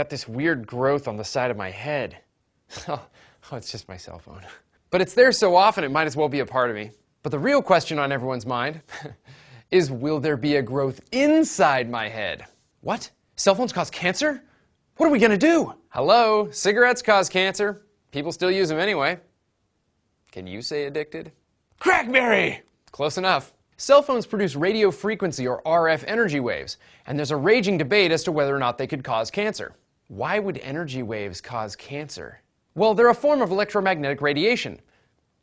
got this weird growth on the side of my head. Oh, it's just my cell phone. But it's there so often it might as well be a part of me. But the real question on everyone's mind is, will there be a growth inside my head? What? Cell phones cause cancer? What are we gonna do? Hello, cigarettes cause cancer. People still use them anyway. Can you say addicted? Crackberry! Close enough. Cell phones produce radio frequency or RF energy waves, and there's a raging debate as to whether or not they could cause cancer. Why would energy waves cause cancer? Well, they're a form of electromagnetic radiation,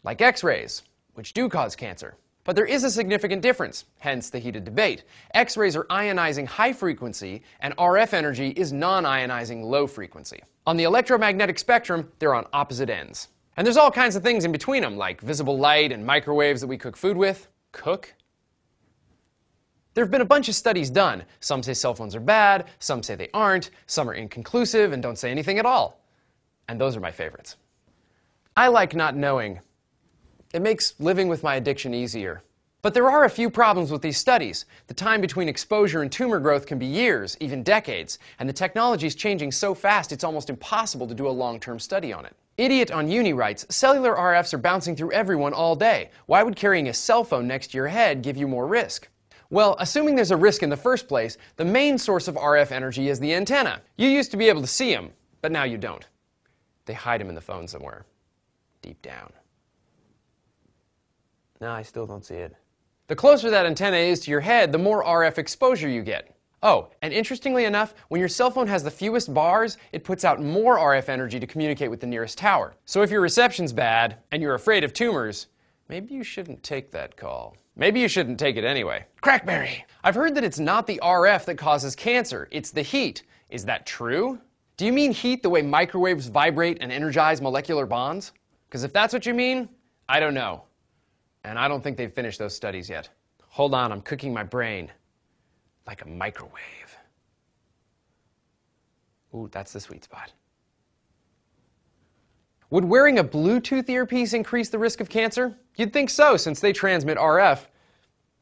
like X-rays, which do cause cancer. But there is a significant difference, hence the heated debate. X-rays are ionizing high frequency, and RF energy is non-ionizing low frequency. On the electromagnetic spectrum, they're on opposite ends. And there's all kinds of things in between them, like visible light and microwaves that we cook food with. Cook? There have been a bunch of studies done. Some say cell phones are bad, some say they aren't, some are inconclusive and don't say anything at all. And those are my favorites. I like not knowing. It makes living with my addiction easier. But there are a few problems with these studies. The time between exposure and tumor growth can be years, even decades, and the technology is changing so fast it's almost impossible to do a long-term study on it. Idiot on Uni writes, cellular RFs are bouncing through everyone all day. Why would carrying a cell phone next to your head give you more risk? Well, assuming there's a risk in the first place, the main source of RF energy is the antenna. You used to be able to see them, but now you don't. They hide them in the phone somewhere, deep down. No, I still don't see it. The closer that antenna is to your head, the more RF exposure you get. Oh, and interestingly enough, when your cell phone has the fewest bars, it puts out more RF energy to communicate with the nearest tower. So if your reception's bad, and you're afraid of tumors, maybe you shouldn't take that call. Maybe you shouldn't take it anyway. Crackberry! I've heard that it's not the RF that causes cancer, it's the heat. Is that true? Do you mean heat the way microwaves vibrate and energize molecular bonds? Because if that's what you mean, I don't know. And I don't think they've finished those studies yet. Hold on, I'm cooking my brain. Like a microwave. Ooh, that's the sweet spot. Would wearing a Bluetooth earpiece increase the risk of cancer? You'd think so, since they transmit RF,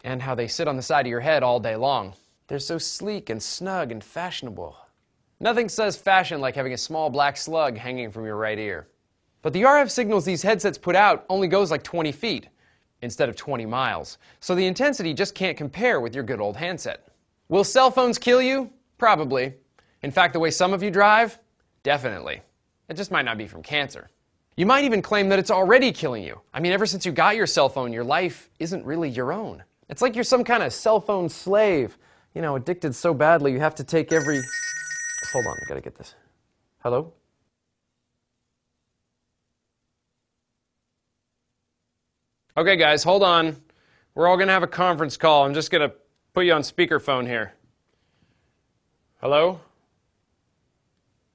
and how they sit on the side of your head all day long. They're so sleek and snug and fashionable. Nothing says fashion like having a small black slug hanging from your right ear. But the RF signals these headsets put out only goes like 20 feet instead of 20 miles, so the intensity just can't compare with your good old handset. Will cell phones kill you? Probably. In fact, the way some of you drive? Definitely. It just might not be from cancer. You might even claim that it's already killing you. I mean, ever since you got your cell phone, your life isn't really your own. It's like you're some kind of cell phone slave. You know, addicted so badly you have to take every... Hold on, I gotta get this. Hello? Okay, guys, hold on. We're all gonna have a conference call. I'm just gonna put you on speakerphone here. Hello?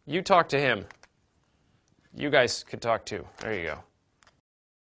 You talk to him. You guys could talk too. There you go.